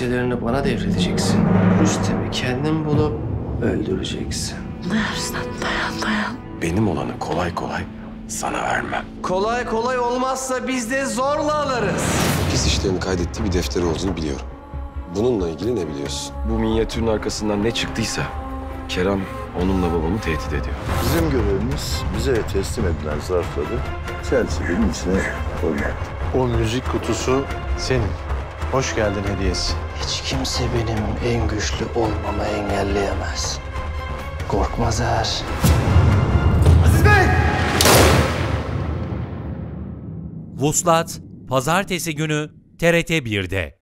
hisselerini bana devredeceksin. Rüstem'i kendin bulup öldüreceksin. Rüstem dayan. Benim olanı kolay kolay sana vermem. Kolay kolay olmazsa biz de zorla alırız. Pis işlerin kaydettiği bir defter olduğunu biliyorum. Bununla ilgili ne biliyorsun? Bu minyatürün arkasından ne çıktıysa Kerem onunla babamı tehdit ediyor. Bizim görevimiz bize teslim edilen zarfları çerçevenin içine koymak. O müzik kutusu senin. Hoş geldin hediyesi. Hiç kimse benim en güçlü olmamı engelleyemez. Korkmaz her. Aziz Bey! Vuslat, pazartesi günü TRT 1'de.